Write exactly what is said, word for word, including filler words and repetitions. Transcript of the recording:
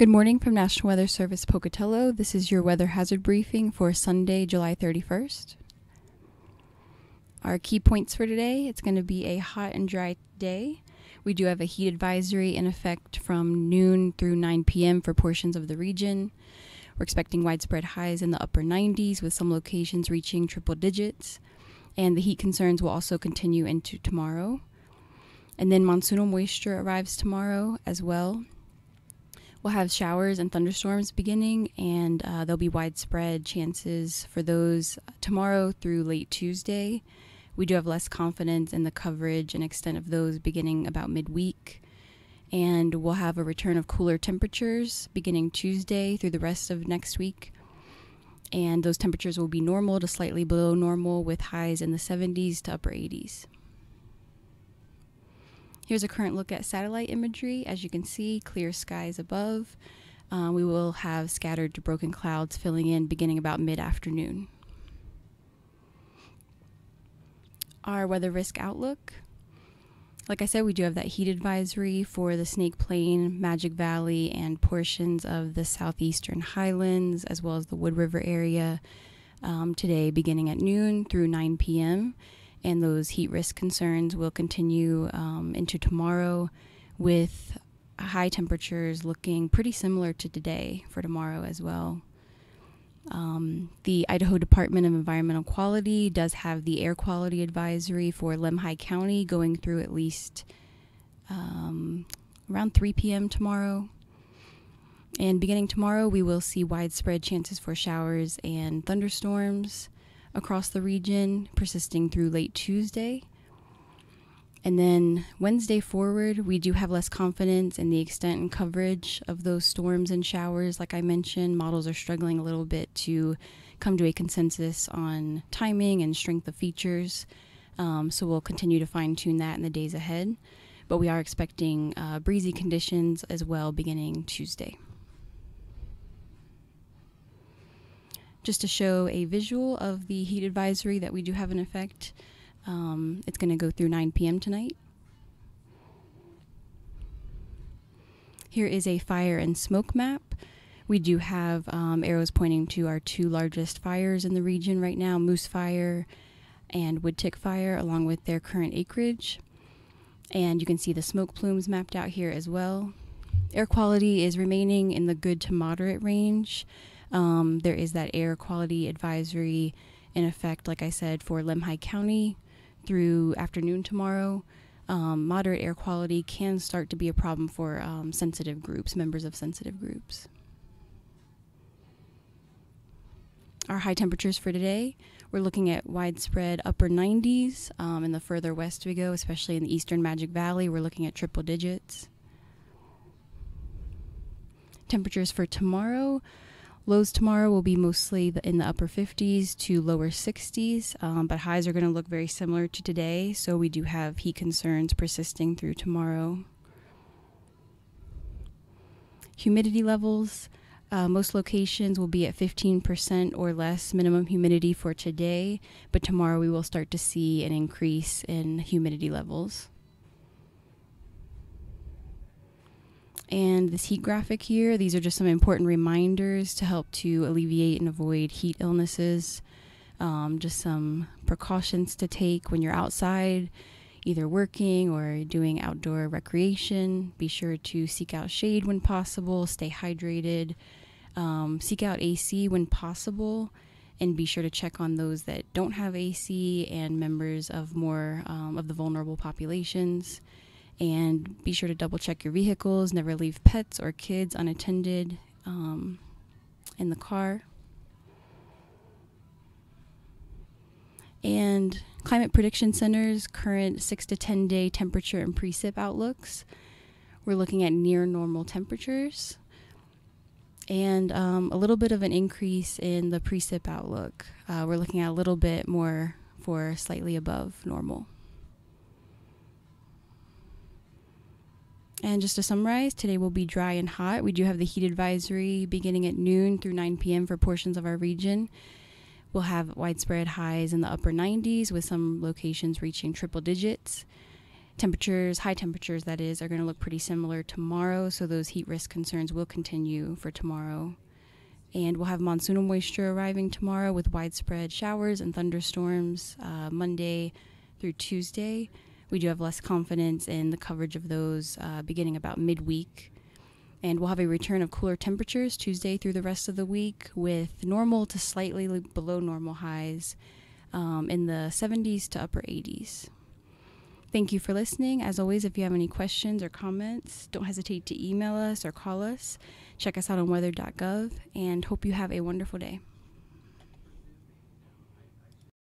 Good morning from National Weather Service Pocatello. This is your weather hazard briefing for Sunday, July thirty-first. Our key points for today: it's going to be a hot and dry day. We do have a heat advisory in effect from noon through nine p m for portions of the region. We're expecting widespread highs in the upper nineties with some locations reaching triple digits. And the heat concerns will also continue into tomorrow. And then monsoonal moisture arrives tomorrow as well. We'll have showers and thunderstorms beginning, and uh, there'll be widespread chances for those tomorrow through late Tuesday. We do have less confidence in the coverage and extent of those beginning about midweek. And we'll have a return of cooler temperatures beginning Tuesday through the rest of next week. And those temperatures will be normal to slightly below normal with highs in the seventies to upper eighties. Here's a current look at satellite imagery. As you can see, clear skies above. Uh, we will have scattered to broken clouds filling in beginning about mid-afternoon. Our weather risk outlook. Like I said, we do have that heat advisory for the Snake Plain, Magic Valley, and portions of the southeastern highlands, as well as the Wood River area um, today beginning at noon through nine p m And those heat risk concerns will continue um, into tomorrow, with high temperatures looking pretty similar to today for tomorrow as well. Um, the Idaho Department of Environmental Quality does have the air quality advisory for Lemhi County going through at least um, around three p m tomorrow. And beginning tomorrow, we will see widespread chances for showers and thunderstorms across the region, persisting through late Tuesday. And then Wednesday forward, we do have less confidence in the extent and coverage of those storms and showers. Like I mentioned, models are struggling a little bit to come to a consensus on timing and strength of features. Um, so we'll continue to fine-tune that in the days ahead. But we are expecting uh, breezy conditions as well beginning Tuesday. Just to show a visual of the heat advisory that we do have in effect, um, it's going to go through nine p m tonight. Here is a fire and smoke map. We do have um, arrows pointing to our two largest fires in the region right now, Moose Fire and Woodtick Fire, along with their current acreage. And you can see the smoke plumes mapped out here as well. Air quality is remaining in the good to moderate range. Um, there is that air quality advisory in effect, like I said, for Lemhi County through afternoon tomorrow. Um, moderate air quality can start to be a problem for um, sensitive groups, members of sensitive groups. Our high temperatures for today, we're looking at widespread upper nineties. Um, and the further west we go, especially in the eastern Magic Valley, we're looking at triple digits. Temperatures for tomorrow. Lows tomorrow will be mostly in the upper fifties to lower sixties, um, but highs are going to look very similar to today, so we do have heat concerns persisting through tomorrow. Humidity levels. Uh, most locations will be at fifteen percent or less minimum humidity for today, but tomorrow we will start to see an increase in humidity levels. And this heat graphic here, these are just some important reminders to help to alleviate and avoid heat illnesses. Um, just some precautions to take when you're outside, either working or doing outdoor recreation. Be sure to seek out shade when possible, stay hydrated, um, seek out A C when possible, and be sure to check on those that don't have A C and members of more um, of the vulnerable populations. And be sure to double check your vehicles. Never leave pets or kids unattended um, in the car. And Climate Prediction Center's current six to ten day temperature and precip outlooks. We're looking at near normal temperatures and um, a little bit of an increase in the precip outlook. Uh, we're looking at a little bit more for slightly above normal. And just to summarize, today will be dry and hot. We do have the heat advisory beginning at noon through nine p m for portions of our region. We'll have widespread highs in the upper nineties with some locations reaching triple digits. temperatures, high temperatures that is, are going to look pretty similar tomorrow, so those heat risk concerns will continue for tomorrow. And we'll have monsoonal moisture arriving tomorrow with widespread showers and thunderstorms uh, Monday through Tuesday. We do have less confidence in the coverage of those uh, beginning about midweek. And we'll have a return of cooler temperatures Tuesday through the rest of the week with normal to slightly below normal highs um, in the seventies to upper eighties. Thank you for listening. As always, if you have any questions or comments, don't hesitate to email us or call us. Check us out on weather dot gov, and hope you have a wonderful day.